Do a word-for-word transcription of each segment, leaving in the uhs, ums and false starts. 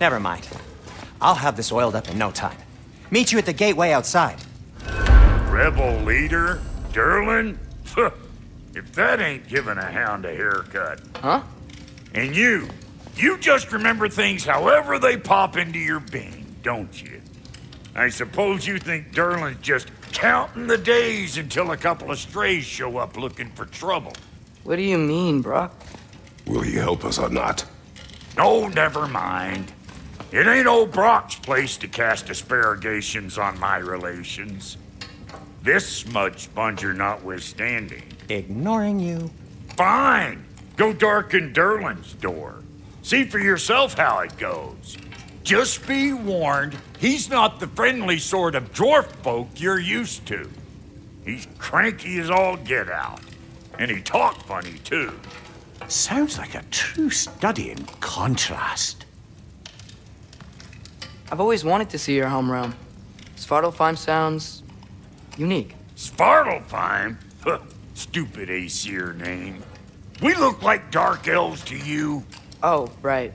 Never mind. I'll have this oiled up in no time. Meet you at the gateway outside. Rebel leader? Durlin? If that ain't giving a hound a haircut. Huh? And you, you just remember things however they pop into your being, don't you? I suppose you think Durlin's just counting the days until a couple of strays show up looking for trouble. What do you mean, Brock? Will he help us or not? No, never mind. It ain't old Brock's place to cast aspergations on my relations. This smudge sponger notwithstanding. Ignoring you. Fine! Go darken Durlin's door. See for yourself how it goes. Just be warned, he's not the friendly sort of dwarf folk you're used to. He's cranky as all get out. And he talk funny, too. Sounds like a true study in contrast. I've always wanted to see your home realm. Svartalfheim sounds... unique. Svartalfheim? Stupid Aesir name. We look like dark elves to you. Oh, right.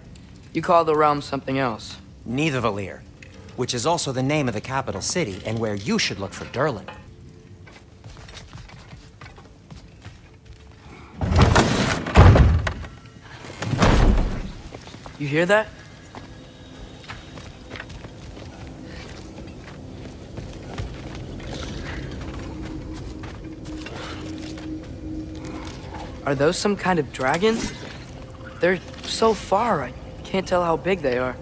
You call the realm something else. Nidavellir, which is also the name of the capital city and where you should look for Durlin. You hear that? Are those some kind of dragons? They're so far, I can't tell how big they are.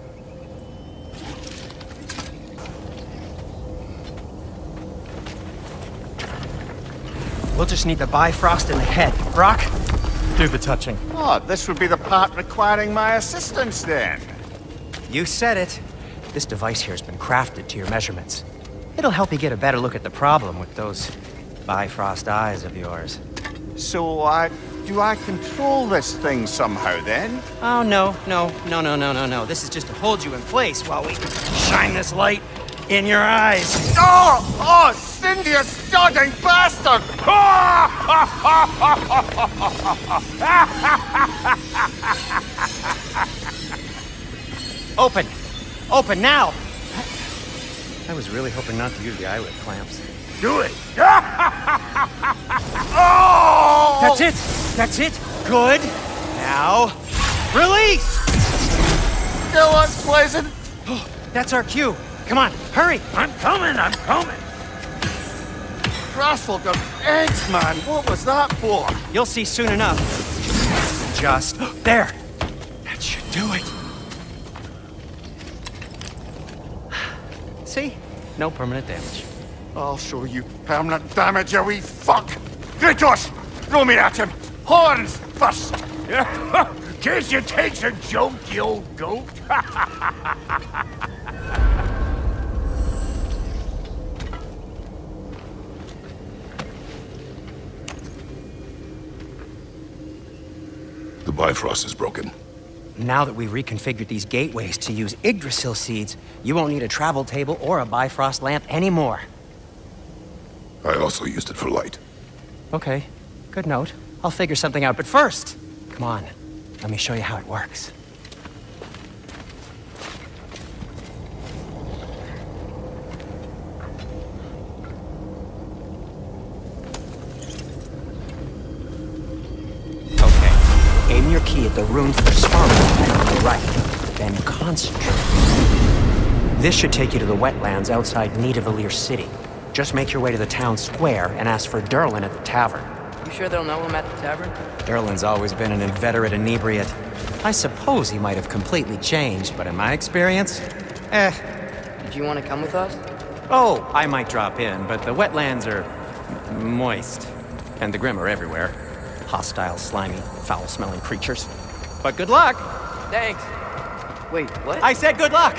We'll just need the Bifrost in the head. Brock, do the touching. Oh, this would be the part requiring my assistance, then. You said it. This device here has been crafted to your measurements. It'll help you get a better look at the problem with those Bifrost eyes of yours. So, I... do I control this thing somehow, then? Oh, no, no, no, no, no, no, no. This is just to hold you in place while we shine this light in your eyes. Oh! Oh, Sindri, a sodding bastard! Open! Open now! I was really hoping not to use the eyelid clamps. Do it! Oh! That's it! That's it! Good! Now, release! Still unpleasant! Oh, that's our cue. Come on, hurry! I'm coming, I'm coming! Crassled of eggs, man! What was that for? You'll see soon enough. Just... there! That should do it! See? No permanent damage. I'll show you permanent damage, you wee fuck! Kratos! Throw me at him! Horns first! Can't you take a joke, you old goat? The Bifrost is broken. Now that we've reconfigured these gateways to use Yggdrasil seeds, you won't need a travel table or a Bifrost lamp anymore. I also used it for light. Okay, good note. I'll figure something out, but first, come on, let me show you how it works. Okay, aim your key at the rune for Sparta on the right, then concentrate. This should take you to the wetlands outside Nidavellir City. Just make your way to the town square and ask for Durlin at the tavern. You sure they'll know him at the tavern? Durlin's always been an inveterate inebriate. I suppose he might have completely changed, but in my experience, eh. Did you want to come with us? Oh, I might drop in, but the wetlands are moist. And the Grim are everywhere. Hostile, slimy, foul-smelling creatures. But good luck! Thanks. Wait, what? I said good luck!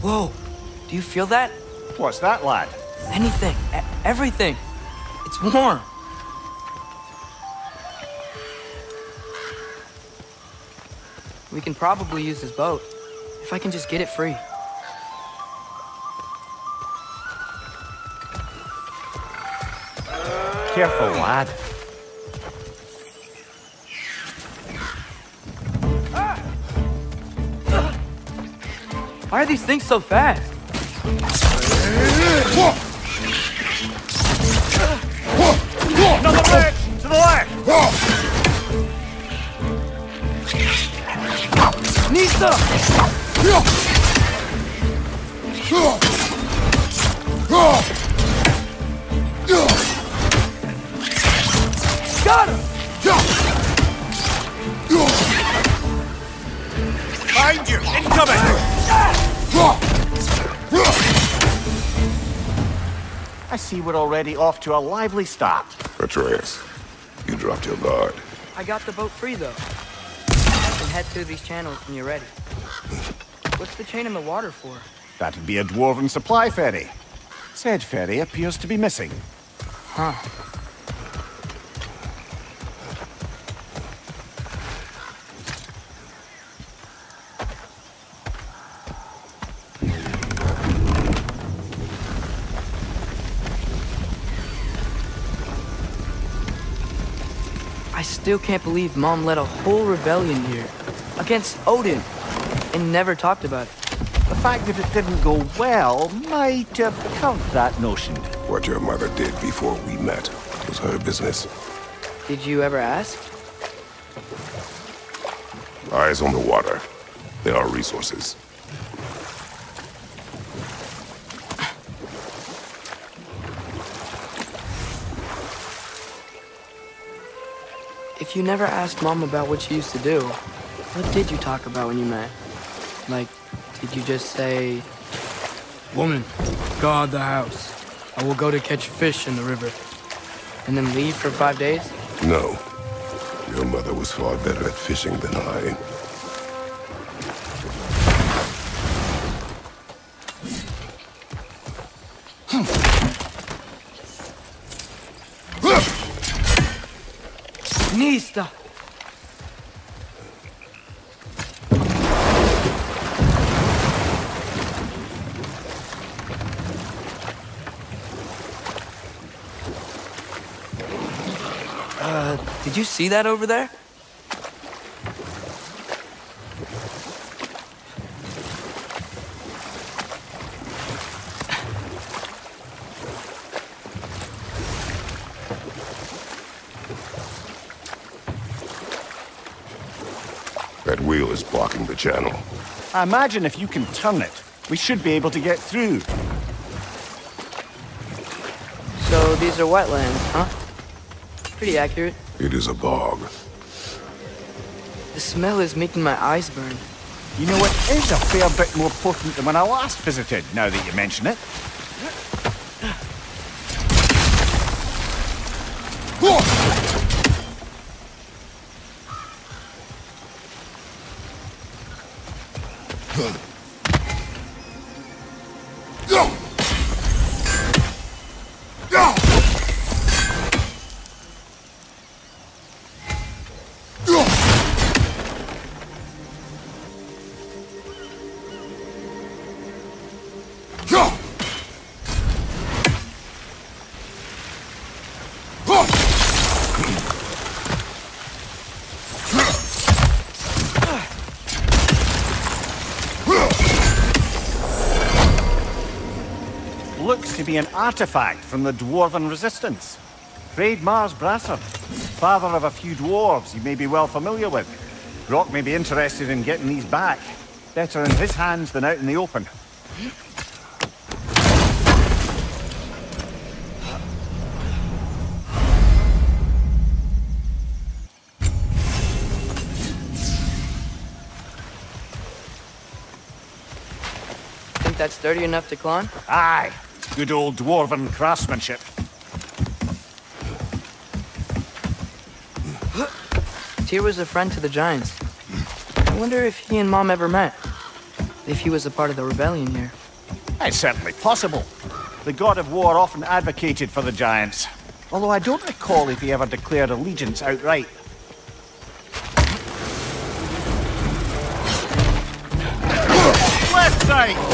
Whoa! Do you feel that? What's that, lad? Anything. E everything. It's warm. We can probably use this boat. If I can just get it free. Careful, lad. Why are these things so fast? Another match! To the left! Nisa! Got him! Find you! Incoming! I see we're already off to a lively start. Atreus, you dropped your guard. I got the boat free, though. I can head through these channels when you're ready. What's the chain in the water for? That'd be a dwarven supply ferry. Said ferry appears to be missing. Huh. I still can't believe Mom led a whole rebellion here against Odin and never talked about it. The fact that it didn't go well might have covered that notion. What your mother did before we met was her business. Did you ever ask? Eyes on the water. There are resources. If you never asked Mom about what she used to do, what did you talk about when you met? Like, did you just say... Woman, guard the house. I will go to catch fish in the river. And then leave for five days? No. Your mother was far better at fishing than I. Uh, did you see that over there? Blocking the channel. I imagine if you can turn it, we should be able to get through. So these are wetlands, huh? Pretty accurate. It is a bog. The smell is making my eyes burn. You know, it is a fair bit more potent than when I last visited, now that you mention it. Be an artifact from the Dwarven Resistance. Raid Mars Brassard, father of a few dwarves you may be well familiar with. Brock may be interested in getting these back. Better in his hands than out in the open. Think that's sturdy enough to climb? Aye. Good old dwarven craftsmanship. Tyr was a friend to the giants. I wonder if he and Mom ever met. If he was a part of the rebellion here. It's certainly possible. The god of war often advocated for the giants. Although I don't recall if he ever declared allegiance outright. Left side!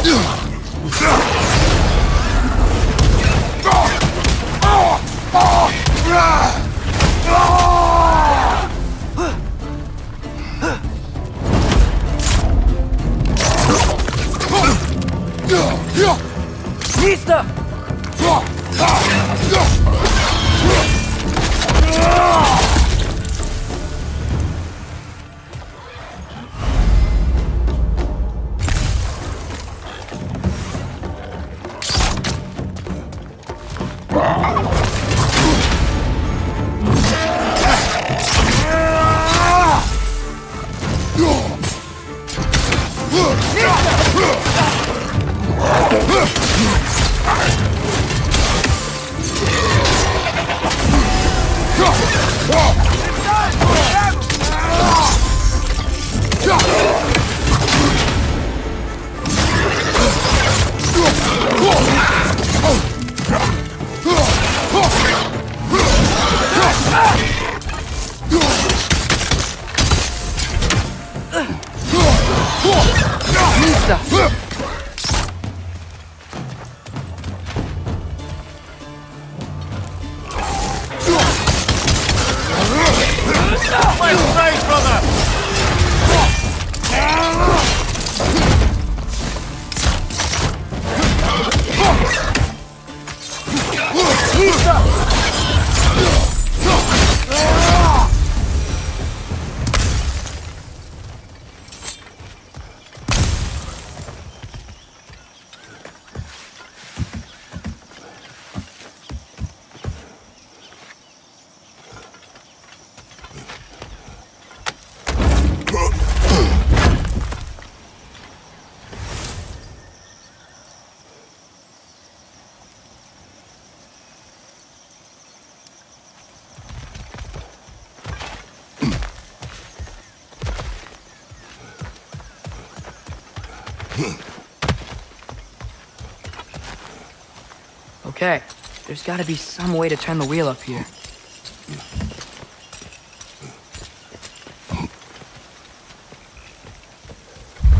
Okay, there's got to be some way to turn the wheel up here.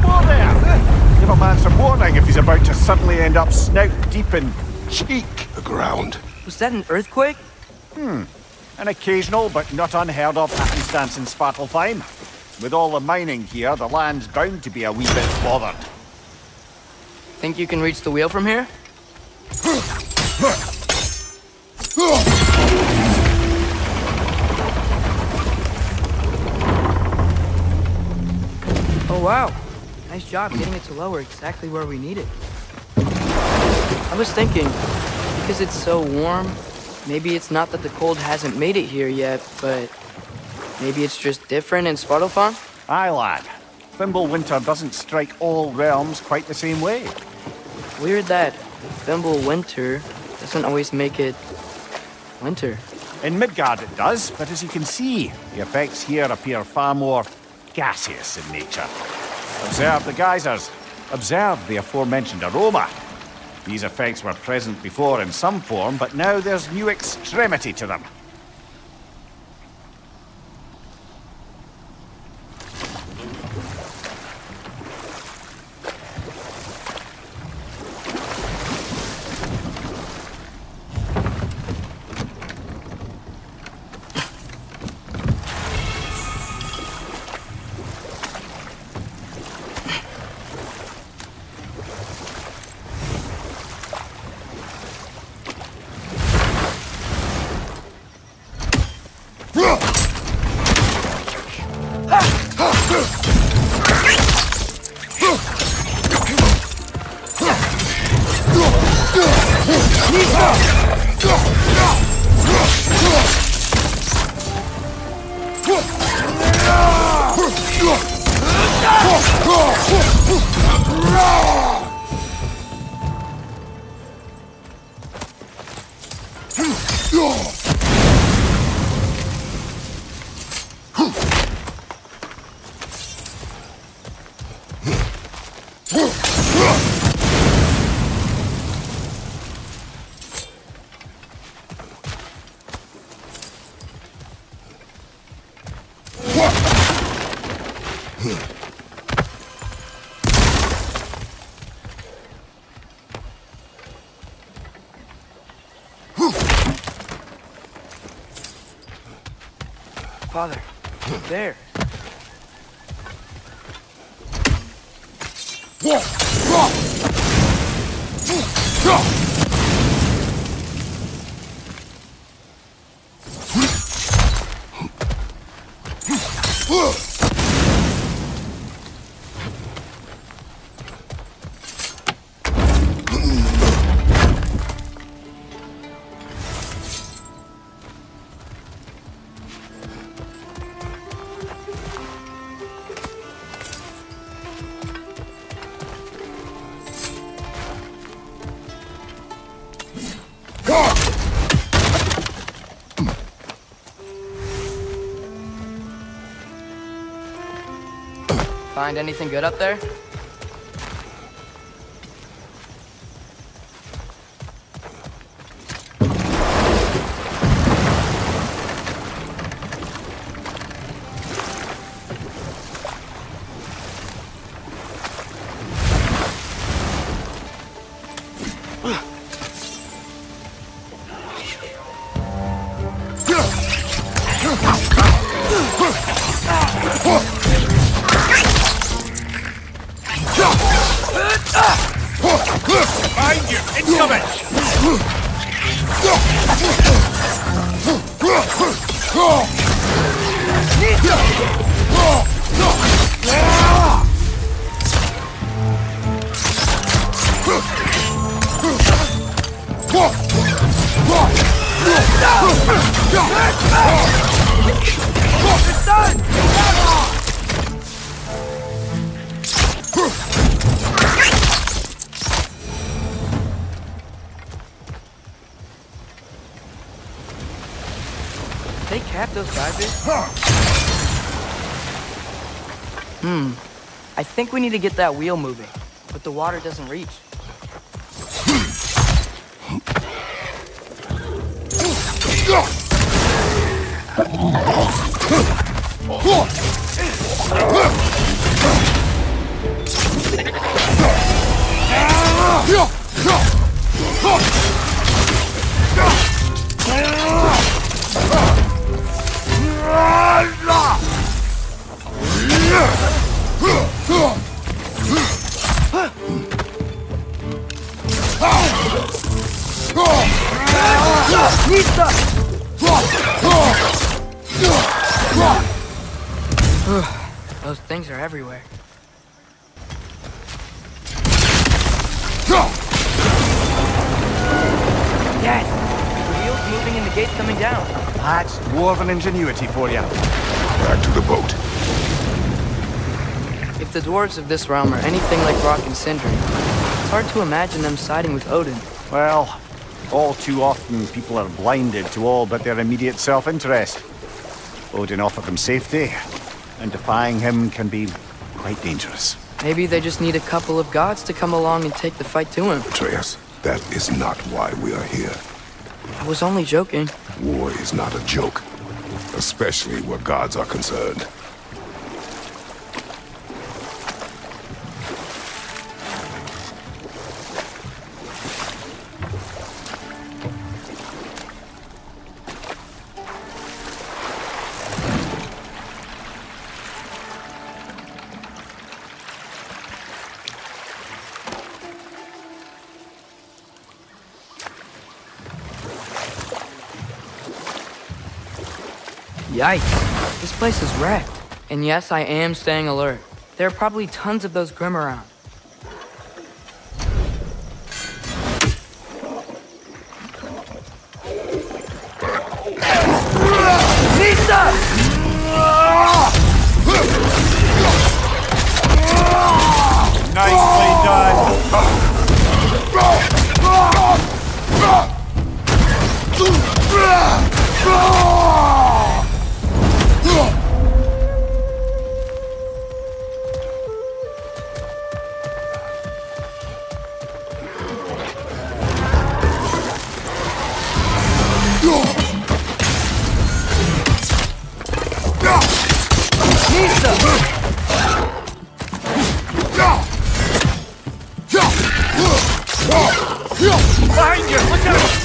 Whoa there! Give a man some warning if he's about to suddenly end up snout deep in cheek. The ground. Was that an earthquake? Hmm. An occasional but not unheard of happenstance in Svartalfheim. With all the mining here, the land's bound to be a wee bit bothered. Think you can reach the wheel from here? Oh wow, nice job getting it to lower exactly where we need it. I was thinking, because it's so warm, maybe it's not that the cold hasn't made it here yet, but maybe it's just different in Svartalfheim? Aye lad, Fimbulwinter doesn't strike all realms quite the same way. Weird that Fimbulwinter doesn't always make it winter. In Midgard it does, but as you can see, the effects here appear far more gaseous in nature. Observe the geysers. Observe the aforementioned aroma. These effects were present before in some form, but now there's new extremity to them. Father, there. Find anything good up there? They capped those divers? Hmm. I think we need to get that wheel moving, but the water doesn't reach. Those things are everywhere. Yes! The wheel's moving and the gate's coming down. That's dwarven ingenuity for you. Back to the boat. If the dwarves of this realm are anything like Brock and Sindri, it's hard to imagine them siding with Odin. Well, all too often people are blinded to all but their immediate self-interest. Odin offered them safety, and defying him can be quite dangerous. Maybe they just need a couple of gods to come along and take the fight to him. Atreus, that is not why we are here. I was only joking. War is not a joke, especially where gods are concerned. Yikes, this place is wrecked. And yes, I am staying alert. There are probably tons of those Grimm around. Nicely done. Behind you! Look out!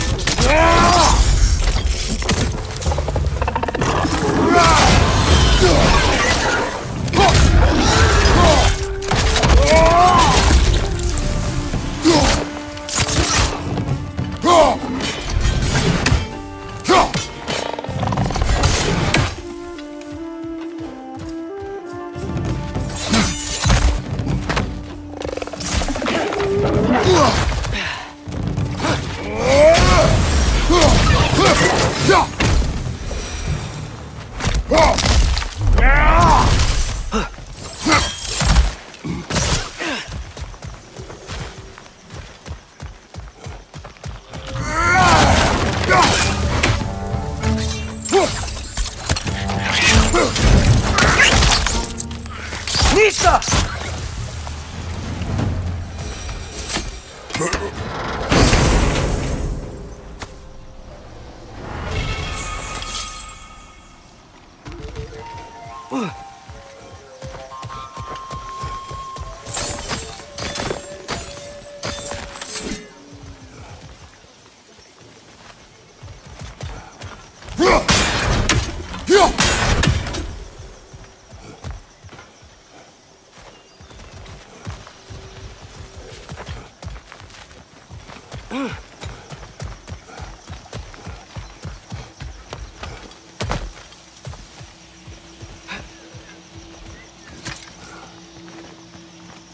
pizza!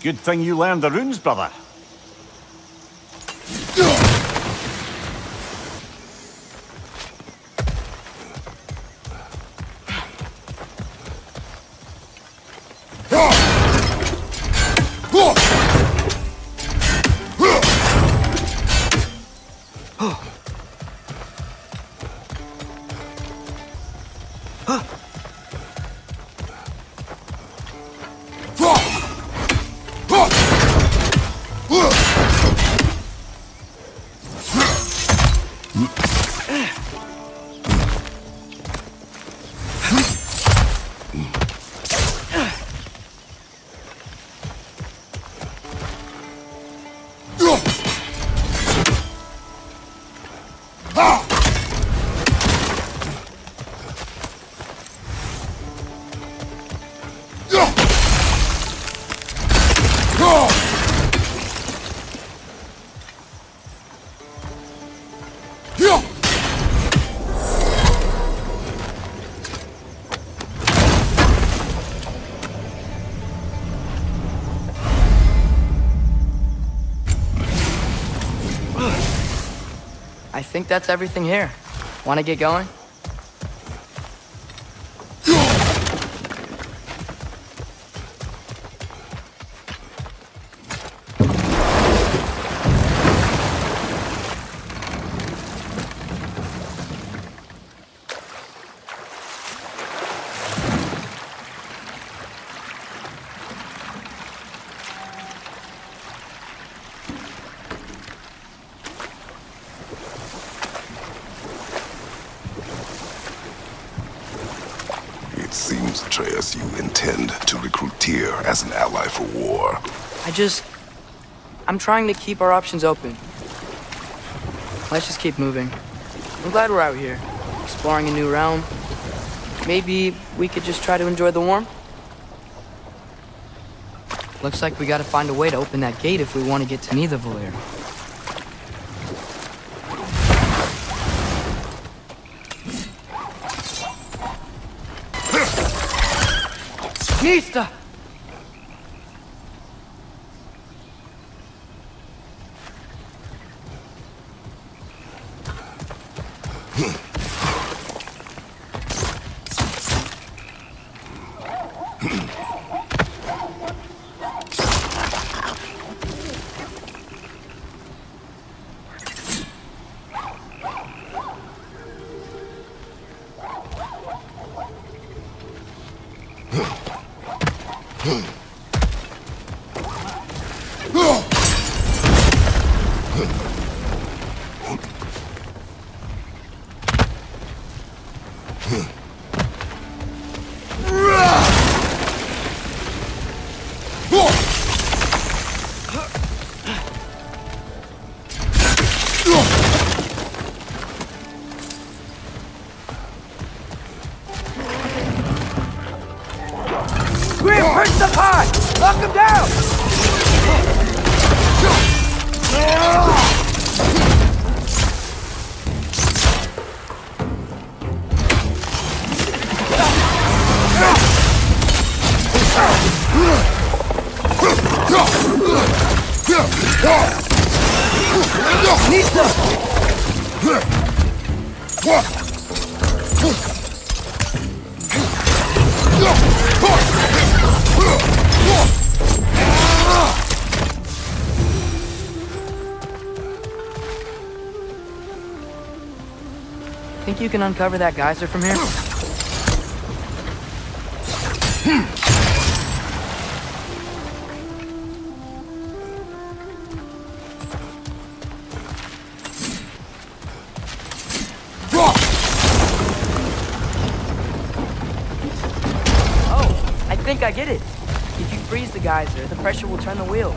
Good thing you learned the runes, brother. I think that's everything here. Want to get going? Atreus, you intend to recruit Tyr as an ally for war. I just... I'm trying to keep our options open. Let's just keep moving. I'm glad we're out here, exploring a new realm. Maybe we could just try to enjoy the warmth? Looks like we gotta find a way to open that gate if we want to get to Nidavellir. Nista! Think you can uncover that geyser from here? think I get it. If you freeze the geyser, the pressure will turn the wheel.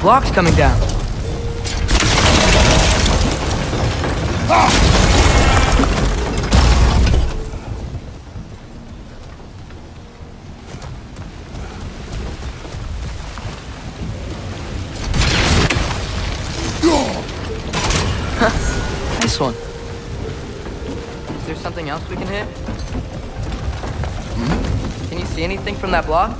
Block's coming down. Huh, nice one. Is there something else we can hit? Mm-hmm. Can you see anything from that block?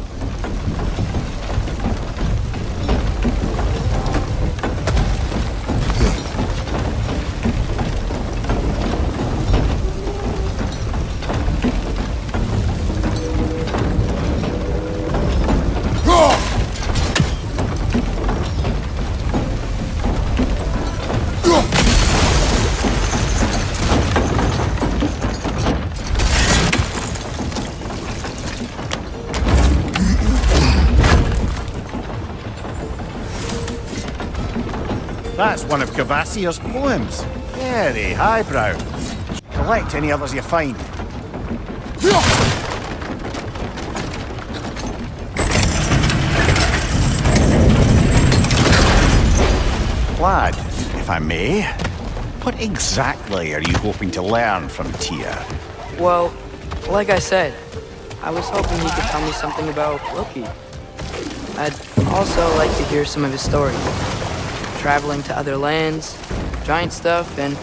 That's one of Cavassier's poems. Very highbrow. Collect any others you find. Lad, if I may, what exactly are you hoping to learn from Tyr? Well, like I said, I was hoping you could tell me something about Loki. I'd also like to hear some of his story. Traveling to other lands, giant stuff, and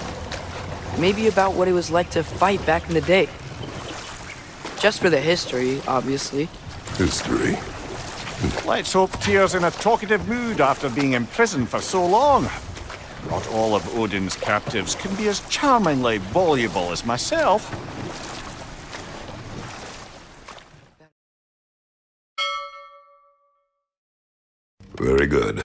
maybe about what it was like to fight back in the day. Just for the history, obviously. History? Let's hope Tyr's in a talkative mood after being imprisoned for so long. Not all of Odin's captives can be as charmingly voluble as myself. Very good.